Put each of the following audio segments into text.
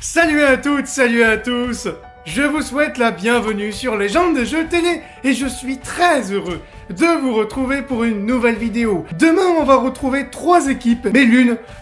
Salut à toutes, salut à tous. Je vous souhaite la bienvenue sur Légendes des jeux télé et je suis très heureux de vous retrouver pour une nouvelle vidéo. Demain, on va retrouver trois équipes, mais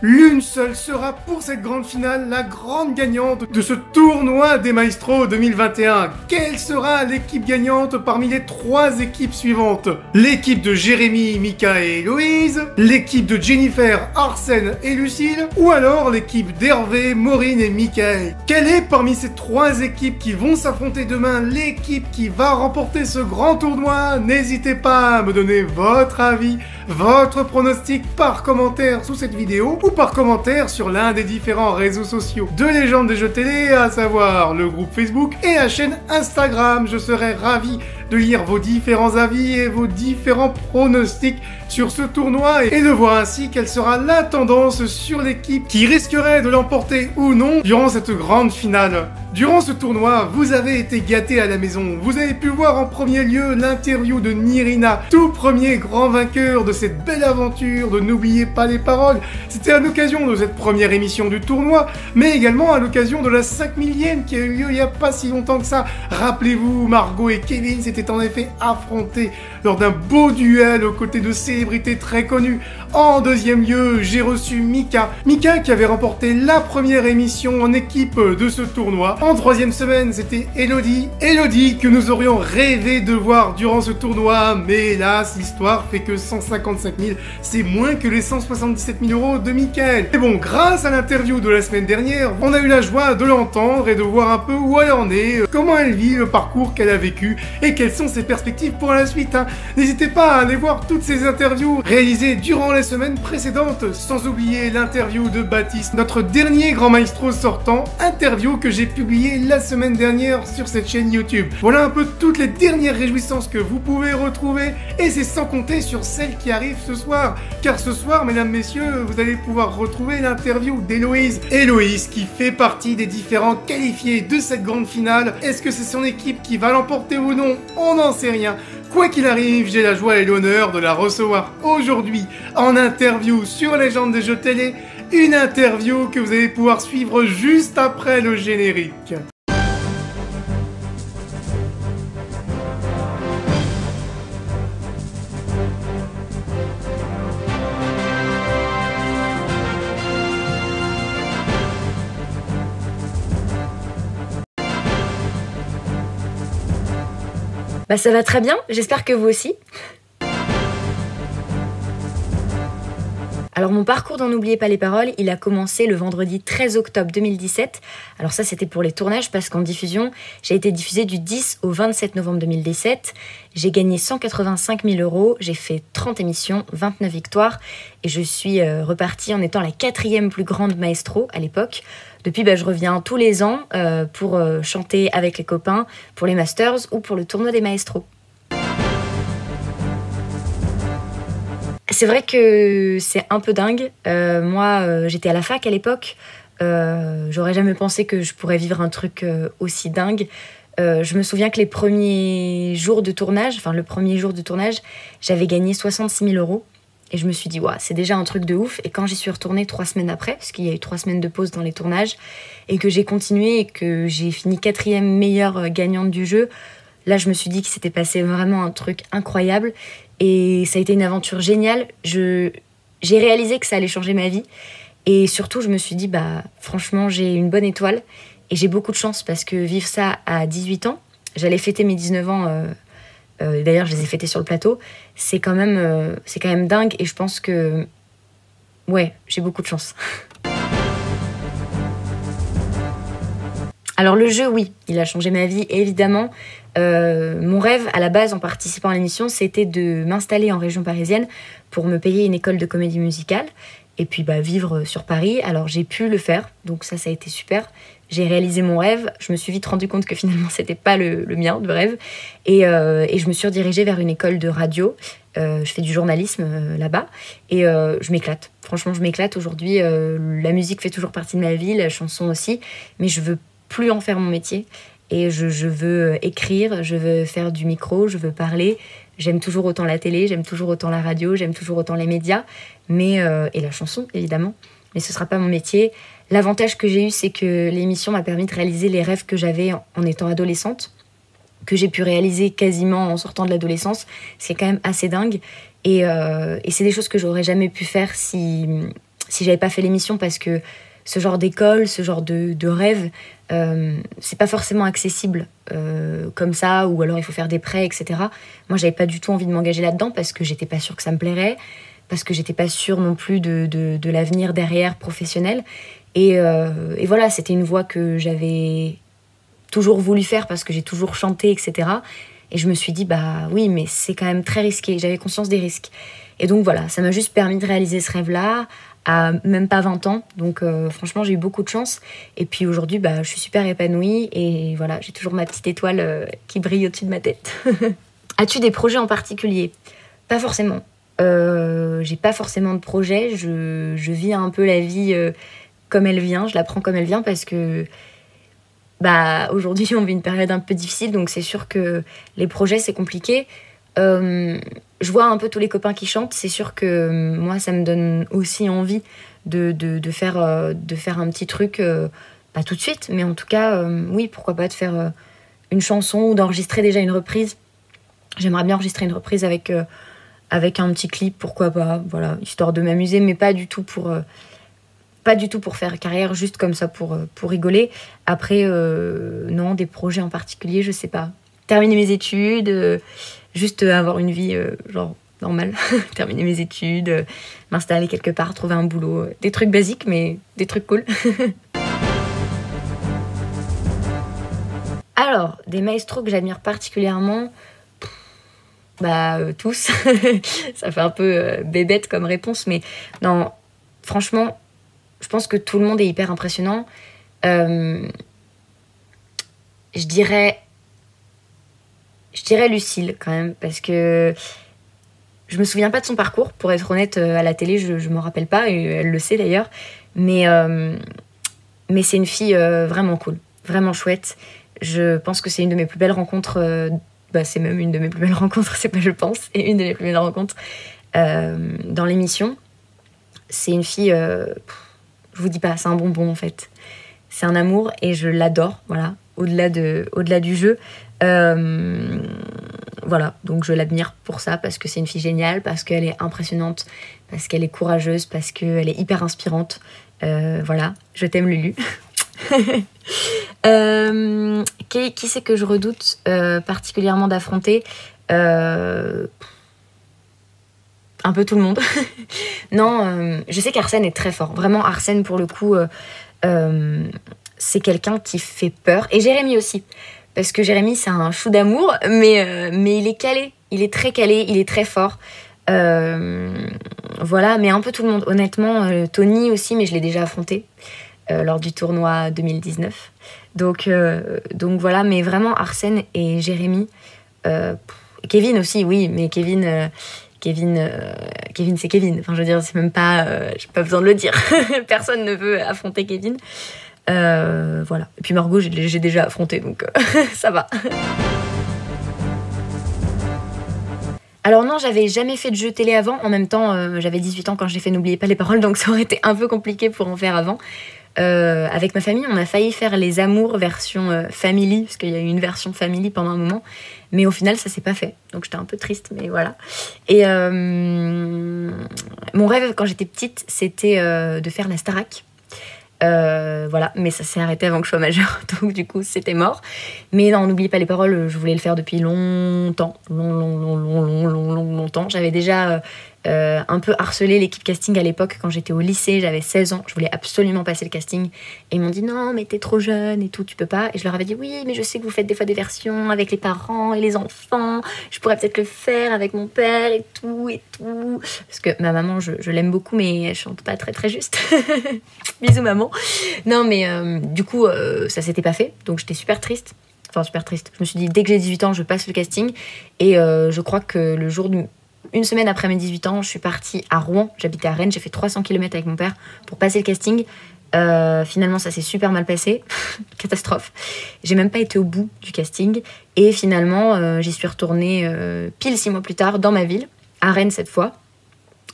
l'une seule sera pour cette grande finale la grande gagnante de ce tournoi des Maestros 2021. Quelle sera l'équipe gagnante parmi les trois équipes suivantes? L'équipe de Jérémy, Mika et Héloïse, l'équipe de Jennifer, Arsène et Lucille, ou alors l'équipe d'Hervé, Maureen et Michael. Quelle est parmi ces trois équipes qui vont s'affronter demain l'équipe qui va remporter ce grand tournoi? N'hésitez pas à me donner votre avis, votre pronostic par commentaire sous cette vidéo ou par commentaire sur l'un des différents réseaux sociaux de Légendes des jeux télé, à savoir le groupe Facebook et la chaîne Instagram. Je serai ravi de lire vos différents avis et vos différents pronostics sur ce tournoi et de voir ainsi quelle sera la tendance sur l'équipe qui risquerait de l'emporter ou non durant cette grande finale. Durant ce tournoi, vous avez été gâtés à la maison. Vous avez pu voir en premier lieu l'interview de Nirina, tout premier grand vainqueur de cette belle aventure de N'oubliez pas les paroles. C'était à l'occasion de cette première émission du tournoi, mais également à l'occasion de la 5000e qui a eu lieu il n'y a pas si longtemps que ça. Rappelez-vous, Margot et Kevin s'étaient en effet affrontés lors d'un beau duel aux côtés de célébrités très connues. En deuxième lieu, j'ai reçu Mika. Mika qui avait remporté la première émission en équipe de ce tournoi. En troisième semaine, c'était Elodie. Elodie que nous aurions rêvé de voir durant ce tournoi, mais hélas, l'histoire fait que 155 000, c'est moins que les 177 000 euros de Michael. Et bon, grâce à l'interview de la semaine dernière, on a eu la joie de l'entendre et de voir un peu où elle en est, comment elle vit, le parcours qu'elle a vécu et quelles sont ses perspectives pour la suite. N'hésitez pas à aller voir toutes ces interviews réalisées durant les semaines précédentes, sans oublier l'interview de Baptiste, notre dernier grand maestro sortant, interview que j'ai publiée la semaine dernière sur cette chaîne YouTube. Voilà un peu toutes les dernières réjouissances que vous pouvez retrouver et c'est sans compter sur celles qui arrivent ce soir. Car ce soir, mesdames, messieurs, vous allez pouvoir retrouver l'interview d'Héloïse. Héloïse qui fait partie des différents qualifiés de cette grande finale. Est-ce que c'est son équipe qui va l'emporter ou non? On n'en sait rien. Quoi qu'il arrive, j'ai la joie et l'honneur de la recevoir aujourd'hui en interview sur Légendes des jeux télé. Une interview que vous allez pouvoir suivre juste après le générique. Bah ça va très bien, j'espère que vous aussi. Alors mon parcours dans N'oubliez pas les paroles, il a commencé le vendredi 13 octobre 2017. Alors ça c'était pour les tournages parce qu'en diffusion, j'ai été diffusée du 10 au 27 novembre 2017. J'ai gagné 185 000 euros, j'ai fait 30 émissions, 29 victoires et je suis repartie en étant la quatrième plus grande maestro à l'époque. Depuis, je reviens tous les ans pour chanter avec les copains, pour les masters ou pour le tournoi des maestros. C'est vrai que c'est un peu dingue. Moi, j'étais à la fac à l'époque. J'aurais jamais pensé que je pourrais vivre un truc aussi dingue. Je me souviens que les premiers jours de tournage, j'avais gagné 66 000 euros. Et je me suis dit, ouais, c'est déjà un truc de ouf. Et quand j'y suis retournée 3 semaines après, parce qu'il y a eu 3 semaines de pause dans les tournages, et que j'ai continué et que j'ai fini 4e meilleure gagnante du jeu, là, je me suis dit qu'il s'était passé vraiment un truc incroyable. Et ça a été une aventure géniale. J'ai réalisé que ça allait changer ma vie. Et surtout, je me suis dit, franchement, j'ai une bonne étoile. Et j'ai beaucoup de chance parce que vivre ça à 18 ans, j'allais fêter mes 19 ans. D'ailleurs, je les ai fêtés sur le plateau. C'est quand même, dingue. Et je pense que, ouais, j'ai beaucoup de chance. Alors le jeu, oui, il a changé ma vie, évidemment. Mon rêve, à la base, en participant à l'émission, c'était de m'installer en région parisienne pour me payer une école de comédie musicale et puis vivre sur Paris. Alors j'ai pu le faire, donc ça a été super. J'ai réalisé mon rêve, je me suis vite rendu compte que finalement c'était pas le mien, le rêve. Et je me suis redirigée vers une école de radio. Je fais du journalisme là-bas et je m'éclate. Franchement, je m'éclate aujourd'hui. La musique fait toujours partie de ma vie, la chanson aussi, mais je veux plus en faire mon métier. Et je veux écrire, je veux faire du micro, je veux parler. J'aime toujours autant la télé, j'aime toujours autant la radio, j'aime toujours autant les médias, mais et la chanson, évidemment. Mais ce ne sera pas mon métier. L'avantage que j'ai eu, c'est que l'émission m'a permis de réaliser les rêves que j'avais en étant adolescente, que j'ai pu réaliser quasiment en sortant de l'adolescence. C'est quand même assez dingue. Et c'est des choses que j'aurais jamais pu faire si j'avais pas fait l'émission, parce que ce genre d'école, ce genre de rêve, c'est pas forcément accessible comme ça, ou alors il faut faire des prêts, etc. Moi, j'avais pas du tout envie de m'engager là-dedans parce que j'étais pas sûre que ça me plairait, parce que j'étais pas sûre non plus de l'avenir derrière professionnel. Et voilà, c'était une voix que j'avais toujours voulu faire parce que j'ai toujours chanté, etc. Et je me suis dit, bah oui, mais c'est quand même très risqué. J'avais conscience des risques. Et donc voilà, ça m'a juste permis de réaliser ce rêve-là à même pas 20 ans. Donc franchement, j'ai eu beaucoup de chance. Et puis aujourd'hui, bah, je suis super épanouie. Et voilà, j'ai toujours ma petite étoile qui brille au-dessus de ma tête. As-tu des projets en particulier? Pas forcément. J'ai pas forcément de projet. Je vis un peu la vie comme elle vient. Je la prends comme elle vient parce que... Bah, aujourd'hui, on vit une période un peu difficile, donc c'est sûr que les projets, c'est compliqué. Je vois un peu tous les copains qui chantent, c'est sûr que moi, ça me donne aussi envie de faire un petit truc, pas tout de suite, mais en tout cas, oui, pourquoi pas de faire une chanson ou d'enregistrer déjà une reprise. J'aimerais bien enregistrer une reprise avec un petit clip, pourquoi pas, voilà, histoire de m'amuser, mais pas du tout pour... Pas du tout pour faire carrière, juste comme ça pour rigoler. Après, non, des projets en particulier, je sais pas. Terminer mes études, juste avoir une vie genre normale. Terminer mes études, m'installer quelque part, trouver un boulot. Des trucs basiques, mais des trucs cool. Alors, des maestros que j'admire particulièrement... Bah, tous. Ça fait un peu bébête comme réponse, mais non, franchement... Je pense que tout le monde est hyper impressionnant. Je dirais Lucille, quand même, parce que je me souviens pas de son parcours. Pour être honnête, à la télé, je m'en rappelle pas, et elle le sait d'ailleurs. Mais c'est une fille vraiment cool, vraiment chouette. Je pense que c'est une de mes plus belles rencontres. Bah, c'est même une de mes plus belles rencontres, c'est pas je pense, et une de mes plus belles rencontres dans l'émission. C'est une fille... Je vous dis pas, c'est un bonbon en fait. C'est un amour et je l'adore, voilà, au-delà du jeu. Voilà, donc je l'admire pour ça, parce que c'est une fille géniale, parce qu'elle est impressionnante, parce qu'elle est courageuse, parce qu'elle est hyper inspirante. Voilà, je t'aime Lulu. Qui c'est que je redoute particulièrement d'affronter? Un peu tout le monde. Non, je sais qu'Arsène est très fort. Vraiment, Arsène, pour le coup, c'est quelqu'un qui fait peur. Et Jérémy aussi. Parce que Jérémy, c'est un chou d'amour, mais il est calé. Il est très calé, il est très fort. Voilà, mais un peu tout le monde. Honnêtement, Tony aussi, mais je l'ai déjà affronté lors du tournoi 2019. Donc voilà, mais vraiment, Arsène et Jérémy. Kevin aussi, oui, mais Kevin... Kevin c'est Kevin. Enfin, je veux dire, c'est même pas... j'ai pas besoin de le dire. Personne ne veut affronter Kevin. Voilà. Et puis Margot, j'ai déjà affronté, donc ça va. Alors non, j'avais jamais fait de jeu télé avant. En même temps, j'avais 18 ans quand j'ai fait N'oubliez pas les paroles, donc ça aurait été un peu compliqué pour en faire avant. Avec ma famille, on a failli faire les amours version family, parce qu'il y a eu une version family pendant un moment, mais au final ça s'est pas fait, donc j'étais un peu triste, mais voilà. Et mon rêve quand j'étais petite, c'était de faire la Starac, voilà, mais ça s'est arrêté avant que je sois majeure, donc du coup c'était mort. Mais non, n'oubliez pas les paroles, je voulais le faire depuis longtemps, longtemps. J'avais déjà un peu harcelé l'équipe casting à l'époque quand j'étais au lycée, j'avais 16 ans, je voulais absolument passer le casting et ils m'ont dit non mais t'es trop jeune et tout, tu peux pas, et je leur avais dit oui mais je sais que vous faites des fois des versions avec les parents et les enfants, je pourrais peut-être le faire avec mon père et tout, parce que ma maman je l'aime beaucoup mais elle chante pas très juste. Bisous maman. Non mais du coup ça s'était pas fait, donc j'étais super triste. Enfin super triste, je me suis dit dès que j'ai 18 ans je passe le casting et je crois que le jour du... Une semaine après mes 18 ans, je suis partie à Rouen. J'habitais à Rennes, j'ai fait 300 km avec mon père pour passer le casting. Finalement, ça s'est super mal passé. Catastrophe. J'ai même pas été au bout du casting. Et finalement, j'y suis retournée pile 6 mois plus tard dans ma ville, à Rennes cette fois.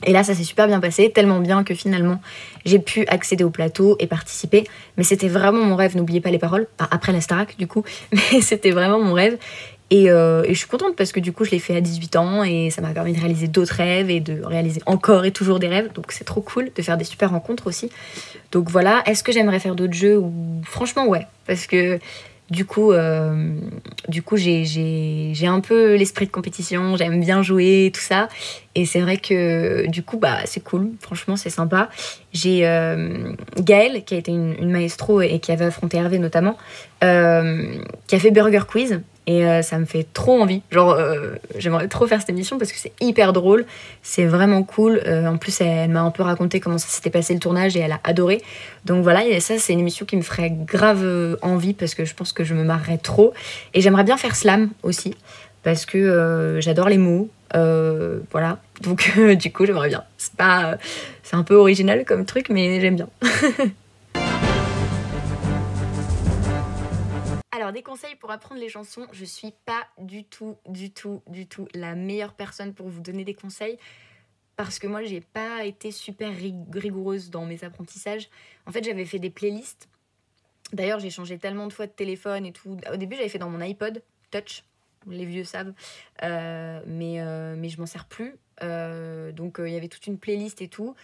Et là, ça s'est super bien passé, tellement bien que finalement, j'ai pu accéder au plateau et participer. Mais c'était vraiment mon rêve, n'oubliez pas les paroles, enfin, après la Starac du coup, mais c'était vraiment mon rêve. Et je suis contente parce que du coup, je l'ai fait à 18 ans et ça m'a permis de réaliser d'autres rêves et de réaliser encore et toujours des rêves. Donc c'est trop cool de faire des super rencontres aussi. Donc voilà, est-ce que j'aimerais faire d'autres jeux ou... Franchement, ouais, parce que... Du coup j'ai un peu l'esprit de compétition, j'aime bien jouer, tout ça. Et c'est vrai que du coup, bah, c'est cool, franchement, c'est sympa. J'ai Gaëlle, qui a été une maestro et qui avait affronté Hervé notamment, qui a fait Burger Quiz. Et ça me fait trop envie. Genre, j'aimerais trop faire cette émission parce que c'est hyper drôle, c'est vraiment cool. En plus, elle m'a un peu raconté comment ça s'était passé le tournage et elle a adoré. Donc voilà, et ça, c'est une émission qui me ferait grave envie parce que je pense que je me marrerais trop. Et j'aimerais bien faire Slam aussi parce que j'adore les mots. Voilà, donc du coup, j'aimerais bien. C'est pas, c'est un peu original comme truc, mais j'aime bien. Alors, des conseils pour apprendre les chansons, je suis pas du tout la meilleure personne pour vous donner des conseils parce que moi, j'ai pas été super rigoureuse dans mes apprentissages. En fait, j'avais fait des playlists. D'ailleurs, j'ai changé tellement de fois de téléphone et tout. Au début, j'avais fait dans mon iPod Touch, les vieux savent, mais je m'en sers plus. Donc, il y avait toute une playlist et tout.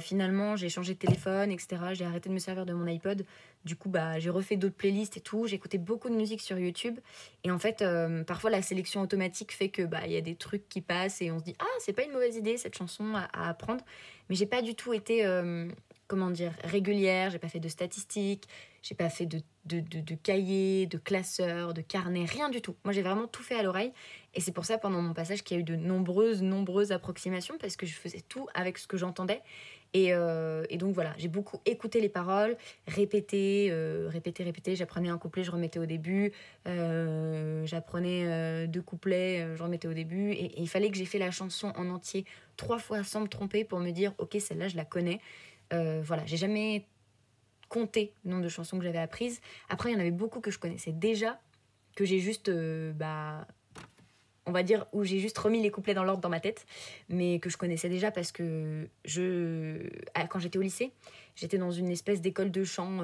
Finalement, j'ai changé de téléphone, etc. J'ai arrêté de me servir de mon iPod. Du coup, bah, j'ai refait d'autres playlists et tout. J'écoutais beaucoup de musique sur YouTube. Et en fait, parfois, la sélection automatique fait que bah, y a des trucs qui passent et on se dit « Ah, c'est pas une mauvaise idée, cette chanson à apprendre. » Mais j'ai pas du tout été, comment dire, régulière. J'ai pas fait de statistiques, j'ai pas fait de cahiers, de classeurs, de carnets, rien du tout. Moi, j'ai vraiment tout fait à l'oreille. Et c'est pour ça, pendant mon passage, qu'il y a eu de nombreuses approximations parce que je faisais tout avec ce que j'entendais. Et donc voilà, j'ai beaucoup écouté les paroles, répété. J'apprenais un couplet, je remettais au début. J'apprenais deux couplets, je remettais au début. Et il fallait que j'ai fait la chanson en entier 3 fois sans me tromper pour me dire « Ok, celle-là, je la connais ». Voilà, j'ai jamais compté le nombre de chansons que j'avais apprises. Après, il y en avait beaucoup que je connaissais déjà, que j'ai juste, on va dire, où j'ai juste remis les couplets dans l'ordre dans ma tête, mais que je connaissais déjà parce que quand j'étais au lycée, j'étais dans une espèce d'école de chant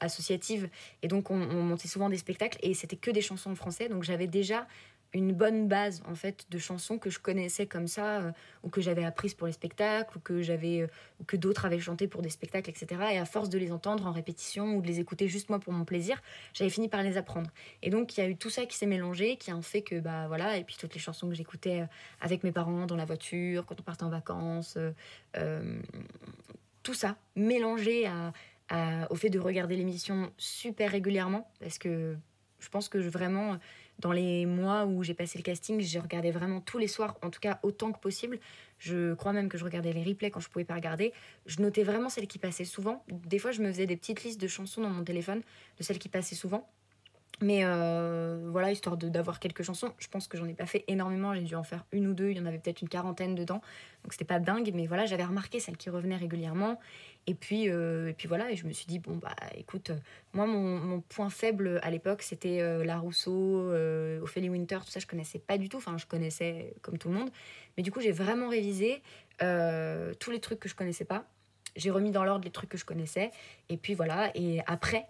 associative, et donc on montait souvent des spectacles, et c'était que des chansons en français, donc j'avais déjà une bonne base en fait de chansons que je connaissais comme ça ou que j'avais apprises pour les spectacles ou que d'autres avaient chanté pour des spectacles, etc. Et à force de les entendre en répétition ou de les écouter juste moi pour mon plaisir, j'avais fini par les apprendre. Et donc il y a eu tout ça qui s'est mélangé, qui a fait que bah voilà, et puis toutes les chansons que j'écoutais avec mes parents dans la voiture, quand on partait en vacances, tout ça mélangé au fait de regarder l'émission super régulièrement parce que je pense que vraiment dans les mois où j'ai passé le casting, j'ai regardé vraiment tous les soirs, en tout cas autant que possible. Je crois même que je regardais les replays quand je pouvais pas regarder. Je notais vraiment celles qui passaient souvent. Des fois, je me faisais des petites listes de chansons dans mon téléphone, de celles qui passaient souvent. Mais voilà, histoire d'avoir quelques chansons. Je pense que j'en ai pas fait énormément, j'ai dû en faire 1 ou 2. Il y en avait peut-être une quarantaine dedans, donc c'était pas dingue. Mais voilà, j'avais remarqué celles qui revenaient régulièrement. Et puis voilà, et je me suis dit, bon bah écoute, moi mon point faible à l'époque, c'était La Rousseau, Ophélie Winter, tout ça, je connaissais pas du tout. Enfin, je connaissais comme tout le monde. Mais du coup, j'ai vraiment révisé tous les trucs que je connaissais pas. J'ai remis dans l'ordre les trucs que je connaissais. Et puis voilà, et après...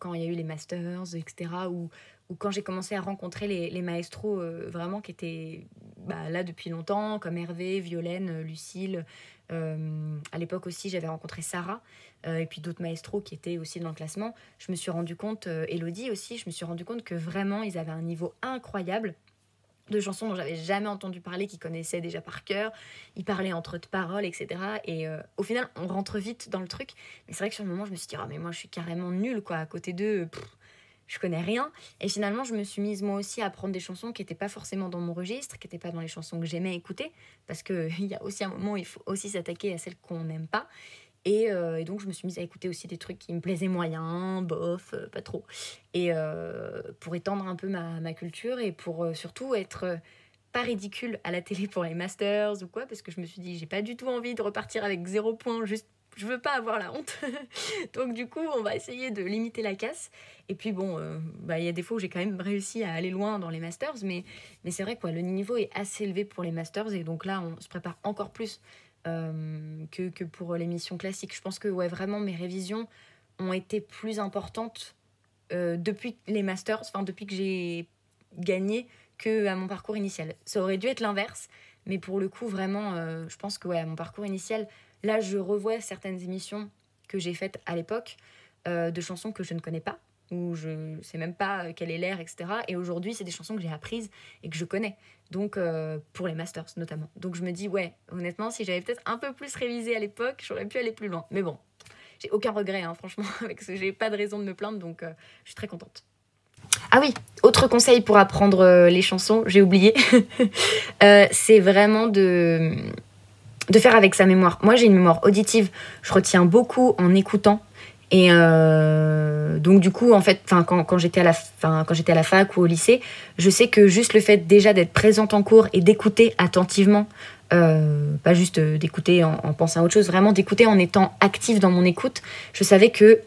quand il y a eu les masters, etc. Ou quand j'ai commencé à rencontrer les maestros vraiment qui étaient bah, là depuis longtemps, comme Hervé, Violaine, Lucille. À l'époque aussi, j'avais rencontré Sarah et puis d'autres maestros qui étaient aussi dans le classement. Je me suis rendu compte, Elodie aussi, je me suis rendu compte que vraiment, ils avaient un niveau incroyable de chansons dont j'avais jamais entendu parler, qu'ils connaissaient déjà par cœur, ils parlaient entre eux de paroles, etc. Et au final, on rentre vite dans le truc. Mais c'est vrai que sur le moment, je me suis dit, ah, mais moi, je suis carrément nulle, quoi. À côté d'eux, je connais rien. Et finalement, je me suis mise, moi aussi, à apprendre des chansons qui n'étaient pas forcément dans mon registre, qui n'étaient pas dans les chansons que j'aimais écouter, parce qu'il y a aussi un moment où il faut aussi s'attaquer à celles qu'on n'aime pas. Et donc, je me suis mise à écouter aussi des trucs qui me plaisaient moyen, bof, pas trop. Et pour étendre un peu ma culture et pour surtout être pas ridicule à la télé pour les masters ou quoi, parce que je me suis dit, j'ai pas du tout envie de repartir avec 0 point juste je veux pas avoir la honte. Donc du coup on va essayer de limiter la casse. Et puis bon, y a des fois où j'ai quand même réussi à aller loin dans les masters, mais c'est vrai quoi, le niveau est assez élevé pour les masters, et donc là on se prépare encore plus que pour les missions classiques. Je pense que ouais, vraiment mes révisions ont été plus importantes depuis les masters, enfin depuis que j'ai gagné, que à mon parcours initial. Ça aurait dû être l'inverse, mais pour le coup vraiment je pense que ouais, à mon parcours initial, là je revois certaines émissions que j'ai faites à l'époque de chansons que je ne connais pas, où je ne sais même pas quel est l'air, etc. Et aujourd'hui c'est des chansons que j'ai apprises et que je connais, donc pour les masters notamment. Donc je me dis ouais, honnêtement si j'avais peut-être un peu plus révisé à l'époque, j'aurais pu aller plus loin, mais bon, j'ai aucun regret hein, franchement, avec ce, j'ai pas de raison de me plaindre, donc je suis très contente. Ah oui, autre conseil pour apprendre les chansons, j'ai oublié, c'est vraiment de faire avec sa mémoire. Moi, j'ai une mémoire auditive, je retiens beaucoup en écoutant. Et donc, du coup, en fait, quand j'étais à la fac ou au lycée, je sais que juste le fait déjà d'être présente en cours et d'écouter attentivement, pas juste d'écouter en pensant à autre chose, vraiment d'écouter en étant active dans mon écoute, je savais que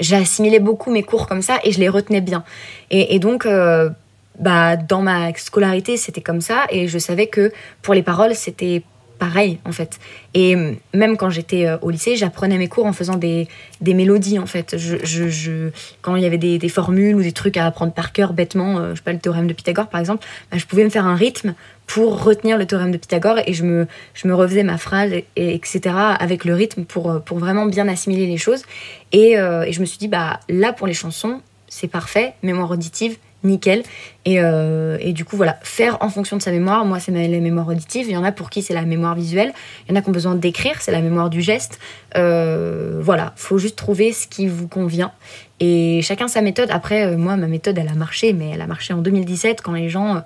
j'assimilais beaucoup mes cours comme ça et je les retenais bien. Et donc, dans ma scolarité, c'était comme ça. Et je savais que pour les paroles, c'était pareil, en fait. Et même quand j'étais au lycée, j'apprenais mes cours en faisant des mélodies, en fait. Quand il y avait des formules ou des trucs à apprendre par cœur, bêtement, je sais pas, le théorème de Pythagore, par exemple, je pouvais me faire un rythme pour retenir le théorème de Pythagore et je me refaisais ma phrase, etc. avec le rythme pour vraiment bien assimiler les choses. Et je me suis dit, là, pour les chansons, c'est parfait, mémoire auditive, nickel. Et du coup, voilà, faire en fonction de sa mémoire. Moi, c'est la mémoire auditive. Il y en a pour qui c'est la mémoire visuelle. Il y en a qui ont besoin d'écrire, c'est la mémoire du geste. Voilà, faut juste trouver ce qui vous convient. Et chacun sa méthode. Après, moi, ma méthode, elle a marché, mais elle a marché en 2017 quand les gens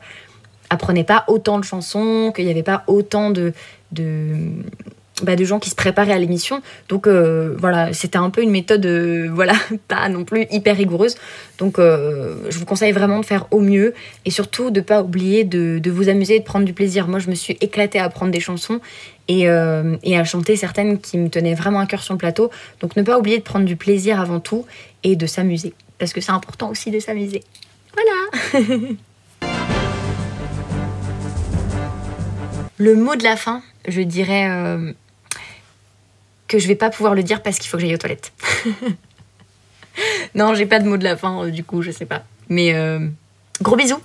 apprenaient pas autant de chansons, qu'il n'y avait pas autant de gens qui se préparaient à l'émission. Donc voilà, c'était un peu une méthode pas non plus hyper rigoureuse. Donc je vous conseille vraiment de faire au mieux et surtout de pas oublier de vous amuser et de prendre du plaisir. Moi, je me suis éclatée à apprendre des chansons et à chanter certaines qui me tenaient vraiment à cœur sur le plateau. Donc ne pas oublier de prendre du plaisir avant tout et de s'amuser, parce que c'est important aussi de s'amuser. Voilà. Le mot de la fin, je dirais que je vais pas pouvoir le dire parce qu'il faut que j'aille aux toilettes. Non, j'ai pas de mot de la fin, du coup, je sais pas. Mais gros bisous.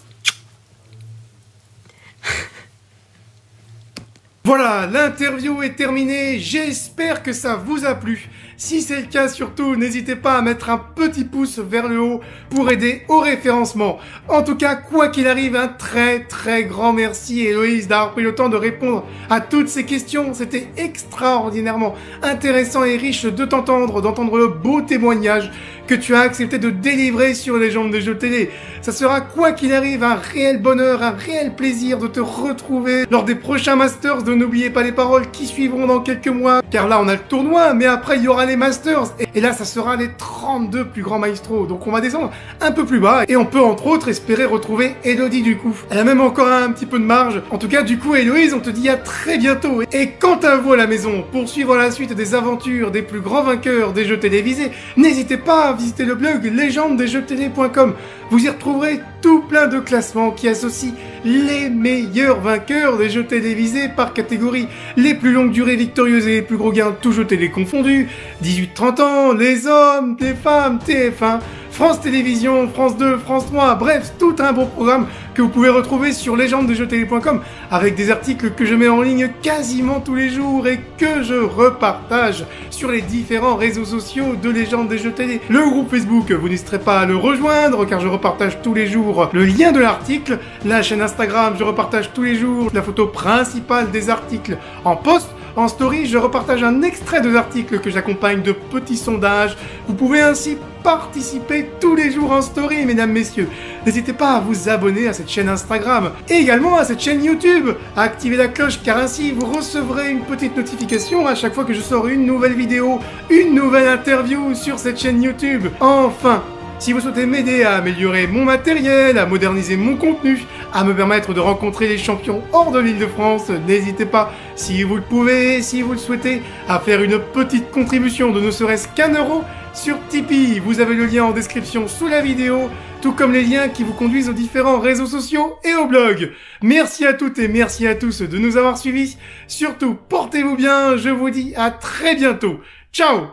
Voilà, l'interview est terminée. J'espère que ça vous a plu. Si c'est le cas, surtout, n'hésitez pas à mettre un petit pouce vers le haut pour aider au référencement. En tout cas, quoi qu'il arrive, un très grand merci Héloïse d'avoir pris le temps de répondre à toutes ces questions. C'était extraordinairement intéressant et riche de t'entendre, d'entendre le beau témoignage que tu as accepté de délivrer sur les Légendes des jeux télé. Ça sera, quoi qu'il arrive, un réel bonheur, un réel plaisir de te retrouver lors des prochains Masters de N'oubliez pas les paroles qui suivront dans quelques mois. Car là, on a le tournoi, mais après, il y aura les Masters. Et là, ça sera les 32 plus grands maestros. Donc, on va descendre un peu plus bas. Et on peut, entre autres, espérer retrouver Elodie, du coup. Elle a même encore un petit peu de marge. En tout cas, du coup, Héloïse, on te dit à très bientôt. Et quant à vous à la maison, pour suivre la suite des aventures des plus grands vainqueurs des jeux télévisés, n'hésitez pas à visiter le blog légendesdesjeuxtele.com. Vous y retrouverez tout plein de classements qui associent les meilleurs vainqueurs des jeux télévisés par catégorie. Les plus longues durées victorieuses et les plus gros gains, tous jeux télé confondus. 18-30 ans, les hommes, les femmes, TF1, France Télévisions, France 2, France 3, bref, tout un bon programme que vous pouvez retrouver sur légendesdesjeuxtele.com avec des articles que je mets en ligne quasiment tous les jours et que je repartage sur les différents réseaux sociaux de Légendes des jeux télé. Le groupe Facebook, vous n'hésiterez pas à le rejoindre car je repartage tous les jours le lien de l'article. La chaîne Instagram, je repartage tous les jours la photo principale des articles en post. En story, je repartage un extrait de l'article que j'accompagne de petits sondages. Vous pouvez ainsi participer tous les jours en story, mesdames, messieurs. N'hésitez pas à vous abonner à cette chaîne Instagram et également à cette chaîne YouTube, à activer la cloche car ainsi vous recevrez une petite notification à chaque fois que je sors une nouvelle vidéo, une nouvelle interview sur cette chaîne YouTube. Enfin, Si vous souhaitez m'aider à améliorer mon matériel, à moderniser mon contenu, à me permettre de rencontrer les champions hors de l'île de France, n'hésitez pas, si vous le pouvez, si vous le souhaitez, à faire une petite contribution de ne serait-ce qu'1 euro sur Tipeee. Vous avez le lien en description sous la vidéo, tout comme les liens qui vous conduisent aux différents réseaux sociaux et au blog. Merci à toutes et merci à tous de nous avoir suivis. Surtout, portez-vous bien, je vous dis à très bientôt. Ciao!